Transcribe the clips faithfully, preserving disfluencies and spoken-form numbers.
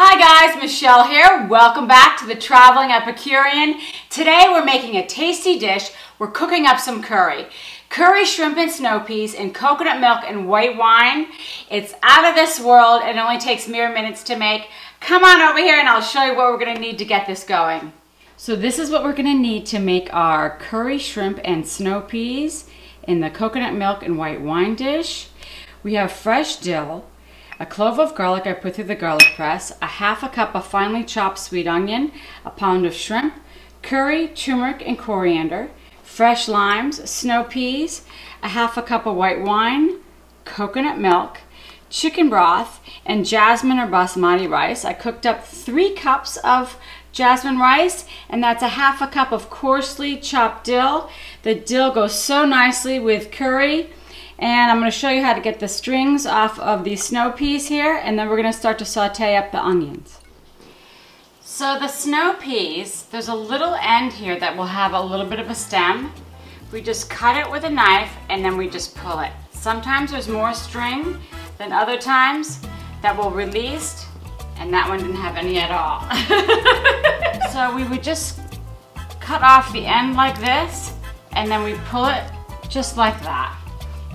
Hi guys, Michelle here. Welcome back to The Traveling Epicurean. Today we're making a tasty dish. We're cooking up some curry. Curry shrimp and snow peas in coconut milk and white wine. It's out of this world and only takes mere minutes to make. Come on over here and I'll show you what we're gonna need to get this going. So this is what we're gonna need to make our curry shrimp and snow peas in the coconut milk and white wine dish. We have fresh dill, a clove of garlic I put through the garlic press, a half a cup of finely chopped sweet onion, a pound of shrimp, curry, turmeric and coriander, fresh limes, snow peas, a half a cup of white wine, coconut milk, chicken broth, and jasmine or basmati rice. I cooked up three cups of jasmine rice, and that's a half a cup of coarsely chopped dill. The dill goes so nicely with curry. And I'm going to show you how to get the strings off of the snow peas here, and then we're going to start to saute up the onions. So the snow peas, there's a little end here that will have a little bit of a stem. We just cut it with a knife and then we just pull it. Sometimes there's more string than other times that will release, and that one didn't have any at all. So we would just cut off the end like this, and then we pull it just like that.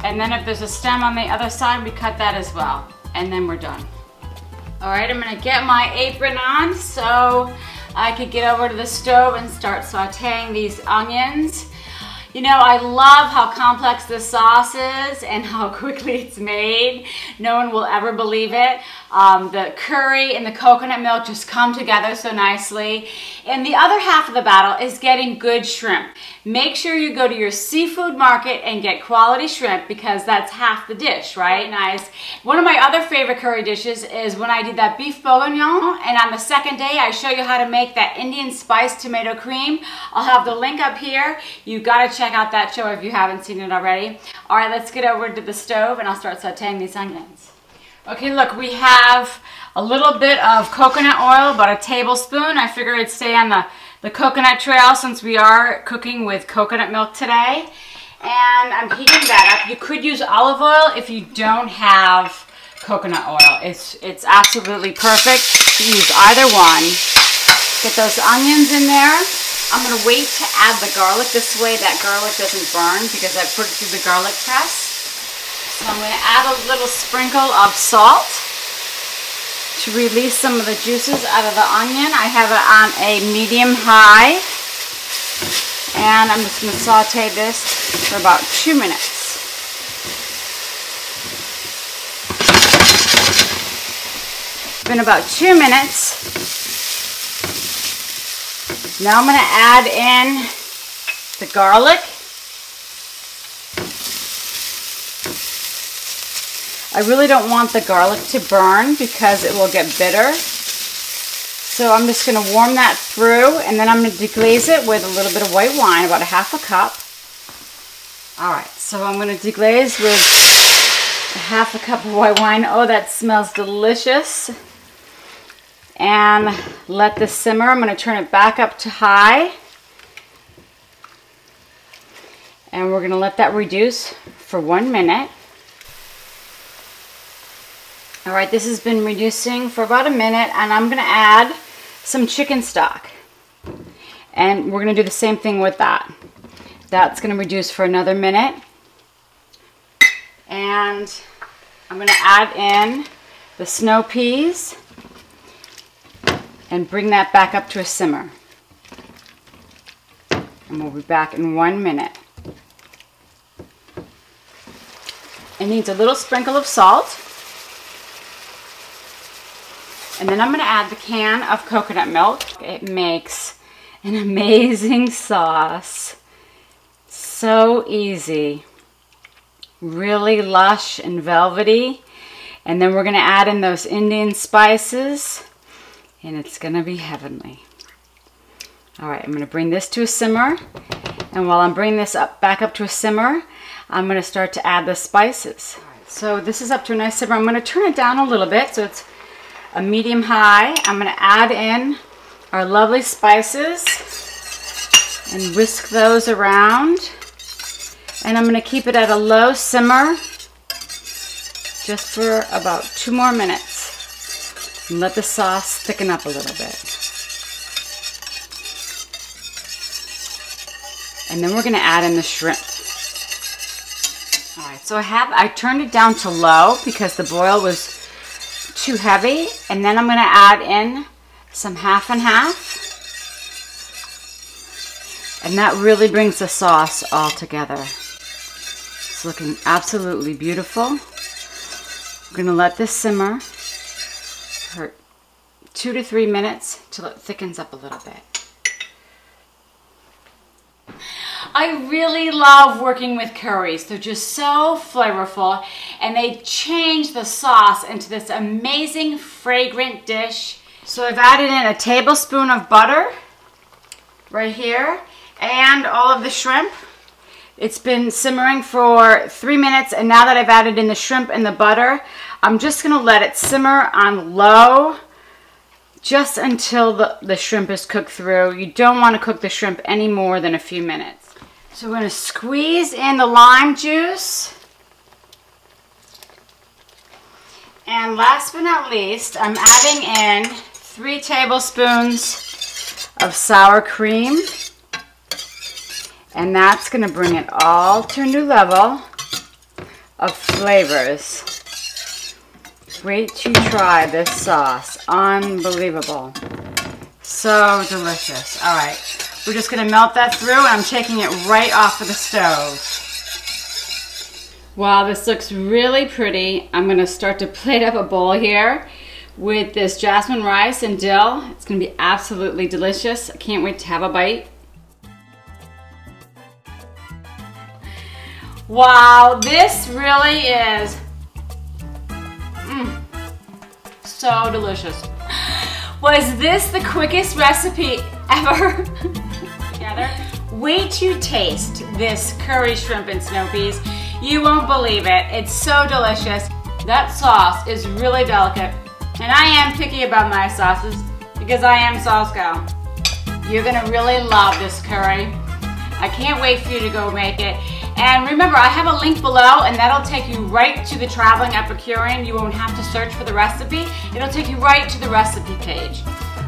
And then if there's a stem on the other side, we cut that as well. And then we're done. All right, I'm gonna get my apron on so I could get over to the stove and start sauteing these onions. You know, I love how complex this sauce is and how quickly it's made. No one will ever believe it. Um, the curry and the coconut milk just come together so nicely. And the other half of the battle is getting good shrimp. Make sure you go to your seafood market and get quality shrimp, because that's half the dish, right? Nice. One of my other favorite curry dishes is when I did that beef bourguignon, and on the second day I show you how to make that Indian spiced tomato cream. I'll have the link up here. You gotta check out that show if you haven't seen it already. All right, let's get over to the stove and I'll start sauteing these onions. Okay, look, we have a little bit of coconut oil, about a tablespoon. I figured it'd stay on the, the coconut trail since we are cooking with coconut milk today. And I'm heating that up. You could use olive oil if you don't have coconut oil. It's, it's absolutely perfect to use either one. Get those onions in there. I'm gonna wait to add the garlic. This way that garlic doesn't burn because I put it through the garlic press. So I'm going to add a little sprinkle of salt to release some of the juices out of the onion. I have it on a medium-high, and I'm just going to saute this for about two minutes. It's been about two minutes. Now I'm going to add in the garlic. I really don't want the garlic to burn because it will get bitter. So I'm just gonna warm that through, and then I'm gonna deglaze it with a little bit of white wine, about a half a cup. All right, so I'm gonna deglaze with a half a cup of white wine. Oh, that smells delicious. And let this simmer. I'm gonna turn it back up to high. And we're gonna let that reduce for one minute. All right, this has been reducing for about a minute, and I'm gonna add some chicken stock. And we're gonna do the same thing with that. That's gonna reduce for another minute. And I'm gonna add in the snow peas and bring that back up to a simmer. And we'll be back in one minute. It needs a little sprinkle of salt. And then I'm gonna add the can of coconut milk. It makes an amazing sauce. So easy. Really lush and velvety. And then we're gonna add in those Indian spices, and it's gonna be heavenly. All right, I'm gonna bring this to a simmer. And while I'm bringing this up back up to a simmer, I'm gonna start to add the spices. So this is up to a nice simmer. I'm gonna turn it down a little bit so it's a medium high. I'm gonna add in our lovely spices and whisk those around. And I'm gonna keep it at a low simmer just for about two more minutes. and let the sauce thicken up a little bit. And then we're gonna add in the shrimp. All right, so I have, I turned it down to low because the boil was too heavy. And then I'm gonna add in some half and half. And that really brings the sauce all together. It's looking absolutely beautiful. We're gonna let this simmer for two to three minutes till it thickens up a little bit. I really love working with curries. They're just so flavorful, and they change the sauce into this amazing fragrant dish. So I've added in a tablespoon of butter right here and all of the shrimp. It's been simmering for three minutes, and now that I've added in the shrimp and the butter, I'm just gonna let it simmer on low just until the, the shrimp is cooked through. You don't wanna cook the shrimp any more than a few minutes. So we're going to squeeze in the lime juice. And last but not least, I'm adding in three tablespoons of sour cream. And that's going to bring it all to a new level of flavors. Wait to try this sauce. Unbelievable. So delicious. All right. We're just gonna melt that through, and I'm taking it right off of the stove. Wow, this looks really pretty. I'm gonna start to plate up a bowl here with this jasmine rice and dill. It's gonna be absolutely delicious. I can't wait to have a bite. Wow, this really is mm, so delicious. Was this the quickest recipe ever? Together. Wait to taste this curry shrimp and snow peas. You won't believe it. It's so delicious. That sauce is really delicate. And I am picky about my sauces because I am sauce gal. You're gonna really love this curry. I can't wait for you to go make it. And remember, I have a link below, and that'll take you right to The Traveling Epicurean. You won't have to search for the recipe. It'll take you right to the recipe page.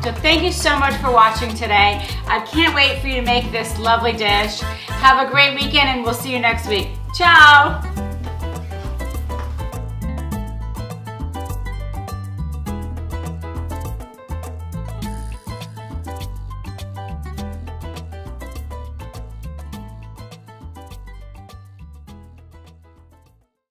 So thank you so much for watching today. I can't wait for you to make this lovely dish. Have a great weekend, and we'll see you next week. Ciao!